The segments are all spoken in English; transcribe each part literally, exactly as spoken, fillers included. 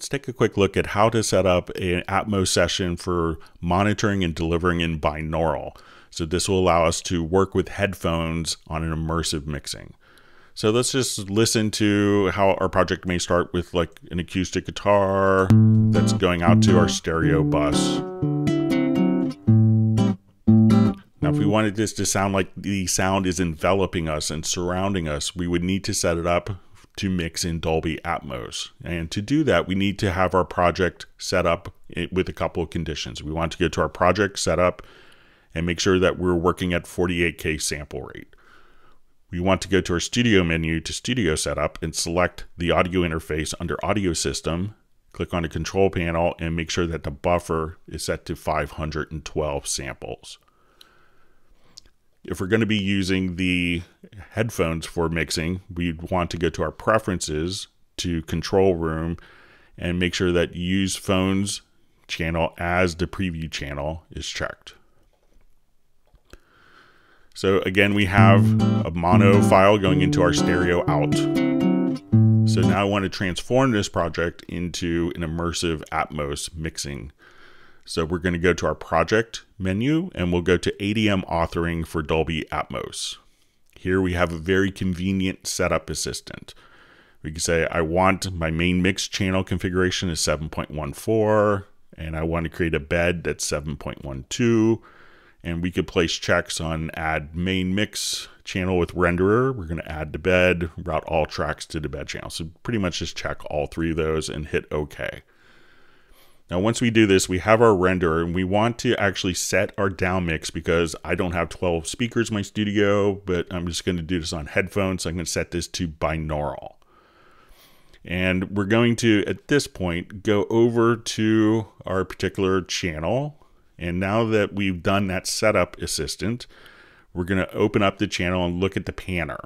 Let's take a quick look at how to set up an Atmos session for monitoring and delivering in binaural. So this will allow us to work with headphones on an immersive mixing. So let's just listen to how our project may start with like an acoustic guitar that's going out to our stereo bus. Now, if we wanted this to sound like the sound is enveloping us and surrounding us, we would need to set it up to mix in Dolby Atmos. And to do that, we need to have our project set up with a couple of conditions. We want to go to our project setup and make sure that we're working at forty-eight K sample rate. We want to go to our studio menu to studio setup and select the audio interface under audio system, click on the control panel and make sure that the buffer is set to five hundred twelve samples. If we're going to be using the headphones for mixing, we'd want to go to our preferences to control room and make sure that use phones channel as the preview channel is checked. So again, we have a mono file going into our stereo out. So now I want to transform this project into an immersive Atmos mixing. So we're going to go to our project menu and we'll go to A D M authoring for Dolby Atmos. Here we have a very convenient setup assistant. We can say, I want my main mix channel configuration is seven point one four and I want to create a bed that's seven point one two. And we could place checks on add main mix channel with renderer. We're going to add to bed, route all tracks to the bed channel. So pretty much just check all three of those and hit OK. Now, once we do this, we have our renderer and we want to actually set our down mix because I don't have twelve speakers in my studio, but I'm just going to do this on headphones. So I'm going to set this to binaural. And we're going to, at this point, go over to our particular channel. And now that we've done that setup assistant, we're going to open up the channel and look at the panner.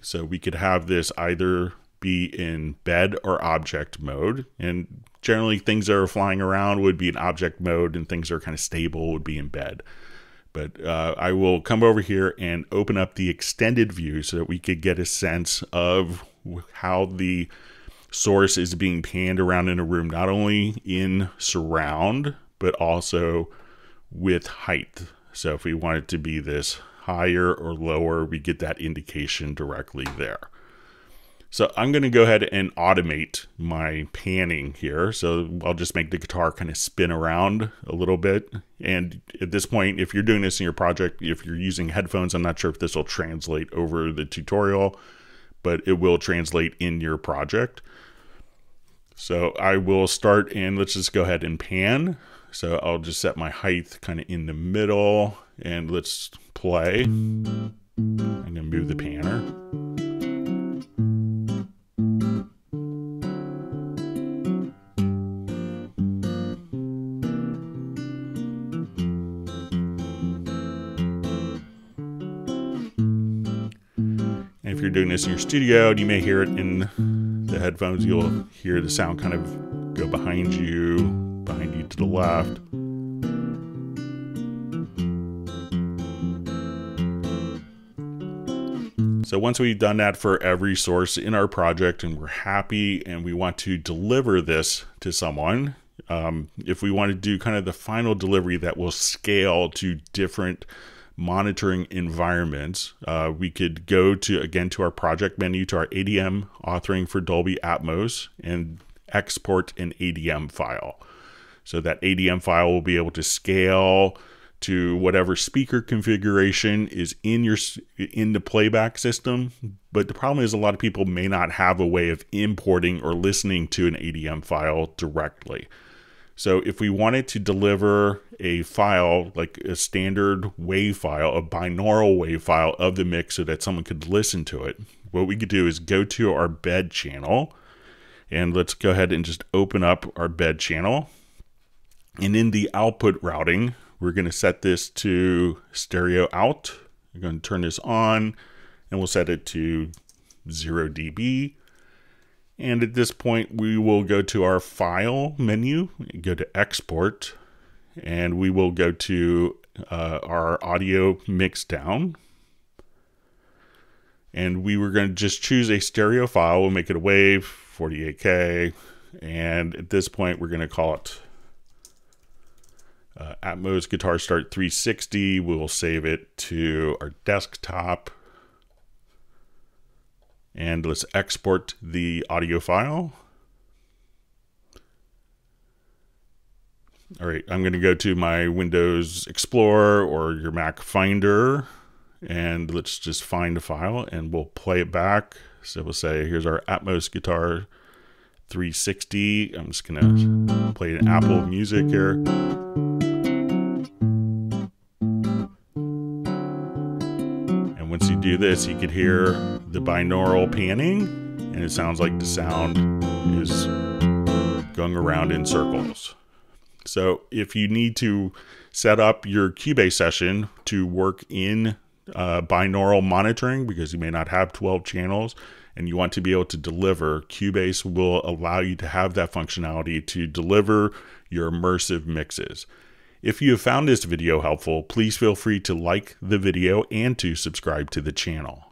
So we could have this either be in bed or object mode. And generally things that are flying around would be in object mode and things that are kind of stable would be in bed. But uh, I will come over here and open up the extended view so that we could get a sense of how the source is being panned around in a room, not only in surround, but also with height. So if we want it to be this higher or lower, we get that indication directly there. So I'm going to go ahead and automate my panning here. So I'll just make the guitar kind of spin around a little bit. And at this point, if you're doing this in your project, if you're using headphones, I'm not sure if this will translate over the tutorial, but it will translate in your project. So I will start and let's just go ahead and pan. So I'll just set my height kind of in the middle and let's play. I'm going to move the panner. And if you're doing this in your studio, you may hear it in the headphones. You'll hear the sound kind of go behind you. behind you to the left. So once we've done that for every source in our project and we're happy and we want to deliver this to someone, um, if we want to do kind of the final delivery that will scale to different monitoring environments, uh, we could go to, again, to our project menu, to our A D M authoring for Dolby Atmos and export an A D M file. So that A D M file will be able to scale to whatever speaker configuration is in your in the playback system. But the problem is a lot of people may not have a way of importing or listening to an A D M file directly. So if we wanted to deliver a file, like a standard WAV file, a binaural WAV file of the mix so that someone could listen to it, what we could do is go to our bed channel. And let's go ahead and just open up our bed channel. And in the output routing, we're going to set this to stereo out. We're going to turn this on and we'll set it to zero D B. And at this point, we will go to our file menu, go to export, and we will go to uh, our audio mix down. And we were going to just choose a stereo file. We'll make it a WAV, forty-eight K. And at this point, we're going to call it uh, Atmos Guitar Start three sixty. We'll save it to our desktop. And let's export the audio file. All right, I'm going to go to my Windows Explorer or your Mac Finder. And let's just find a file and we'll play it back. So we'll say, here's our Atmos Guitar three sixty. I'm just going to play an Apple Music here. And once you do this, you could hear the binaural panning. And it sounds like the sound is going around in circles. So if you need to set up your Cubase session to work in uh, binaural monitoring, because you may not have twelve channels and you want to be able to deliver, Cubase will allow you to have that functionality to deliver your immersive mixes. If you have found this video helpful, please feel free to like the video and to subscribe to the channel.